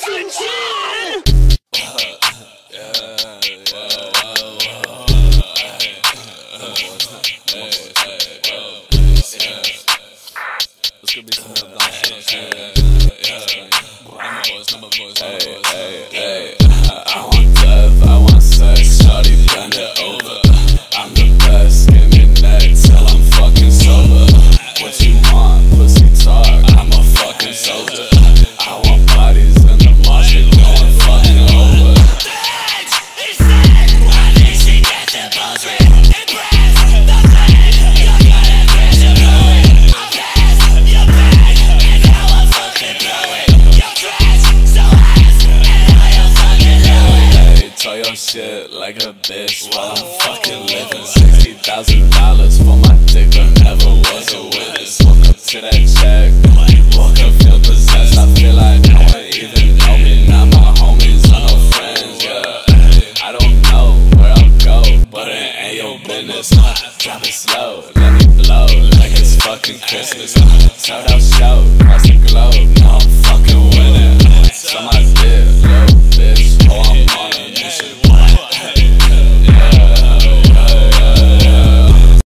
Johnson John! Let's go make some more nonsense. I'm a boss. Shit like a bitch while I'm fucking living. $60,000 for my dick, but never was a witness. Woke up to that check, woke up feel possessed. I feel like no one even know me, not my homies or no friends. Yeah, I don't know where I'll go, but it ain't your business. Drop it slow, let me blow like it's fucking Christmas. Sold out show across the globe, no, I'm fucking winning. So my dick,